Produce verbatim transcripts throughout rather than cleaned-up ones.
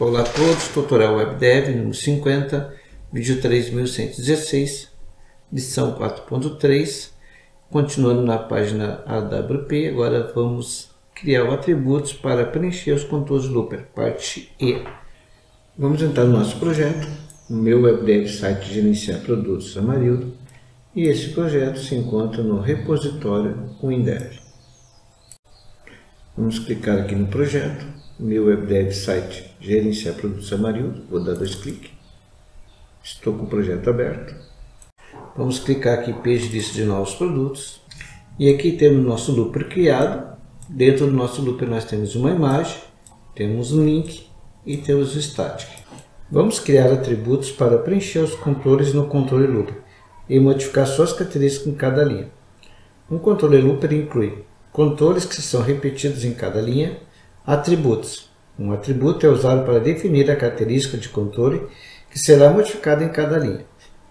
Olá a todos, tutorial WebDev número cinquenta, vídeo três mil cento e dezesseis, lição quatro ponto três. Continuando na página A W P, agora vamos criar os atributos para preencher os controles Looper, parte E. Vamos entrar no nosso projeto, no meu WebDev site Gerenciar Produtos Amarildo, e esse projeto se encontra no repositório WinDev. Vamos clicar aqui no projeto, meu WebDev site Gerenciar Produtos Amarildo, vou dar dois cliques, estou com o projeto aberto. Vamos clicar aqui em Page List de novos produtos, e aqui temos o nosso Looper criado. Dentro do nosso Looper nós temos uma imagem, temos um link e temos o static. Vamos criar atributos para preencher os controles no controle Looper e modificar suas características em cada linha. Um controle Looper inclui controles que são repetidos em cada linha, atributos. Um atributo é usado para definir a característica de controle que será modificada em cada linha.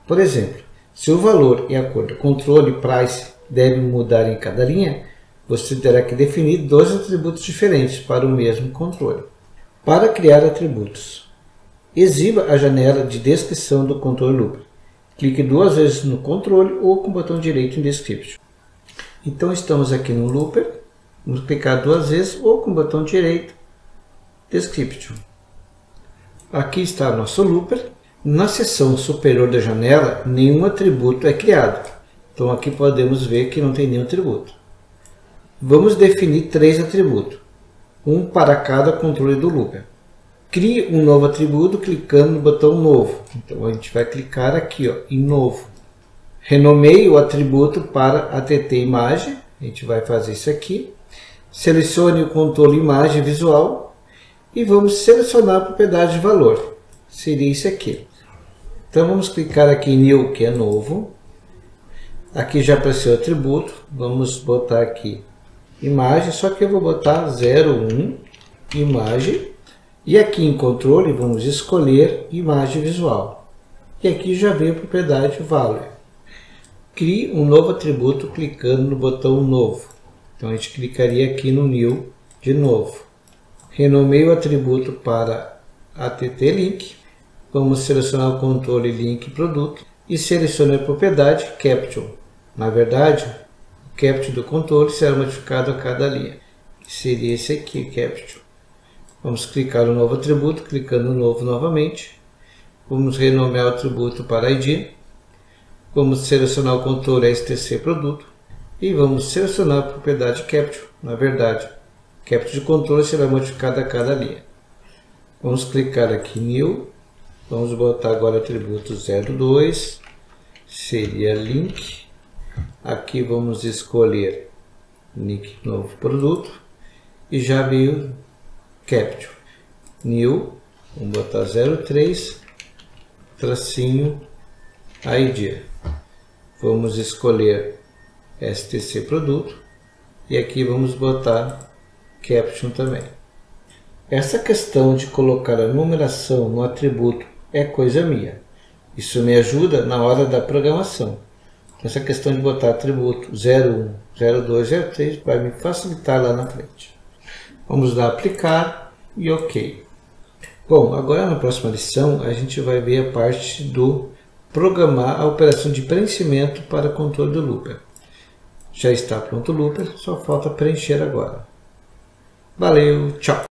Por exemplo, se o valor e a cor do controle price devem mudar em cada linha, você terá que definir dois atributos diferentes para o mesmo controle. Para criar atributos, exiba a janela de descrição do controle Looper. Clique duas vezes no controle ou com o botão direito em Description. Então estamos aqui no Looper, vamos clicar duas vezes ou com o botão direito, Description. Aqui está nosso Looper. Na seção superior da janela, nenhum atributo é criado. Então aqui podemos ver que não tem nenhum atributo. Vamos definir três atributos, um para cada controle do Looper. Crie um novo atributo clicando no botão Novo. Então a gente vai clicar aqui, ó, em Novo. Renomeie o atributo para A T T Imagem. A gente vai fazer isso aqui. Selecione o controle Imagem Visual e vamos selecionar a propriedade de valor. Seria isso aqui. Então vamos clicar aqui em New, que é novo. Aqui já apareceu o atributo. Vamos botar aqui Imagem, só que eu vou botar zero um Imagem. E aqui em controle vamos escolher imagem visual. E aqui já vem a propriedade value. Crie um novo atributo clicando no botão novo. Então a gente clicaria aqui no new de novo. Renomeie o atributo para A T T Link. Vamos selecionar o controle Link Produto e selecione a propriedade caption. Na verdade, o caption do controle será modificado a cada linha. Seria esse aqui, caption. Vamos clicar no novo atributo, clicando no novo novamente. Vamos renomear o atributo para I D. Vamos selecionar o controle S T C Produto e vamos selecionar a propriedade Capture. Na verdade, Capture de controle será modificada a cada linha. Vamos clicar aqui em New. Vamos botar agora o atributo zero dois, seria Link. Aqui vamos escolher Link Novo Produto e já veio Capture, New, vamos botar zero três, tracinho, I D. Vamos escolher S T C Produto e aqui vamos botar Caption também. Essa questão de colocar a numeração no atributo é coisa minha. Isso me ajuda na hora da programação. Essa questão de botar atributo zero um, zero dois, zero três vai me facilitar lá na frente. Vamos dar aplicar e ok. Bom, agora na próxima lição a gente vai ver a parte do programar a operação de preenchimento para controle do Looper. Já está pronto o Looper, só falta preencher agora. Valeu, tchau!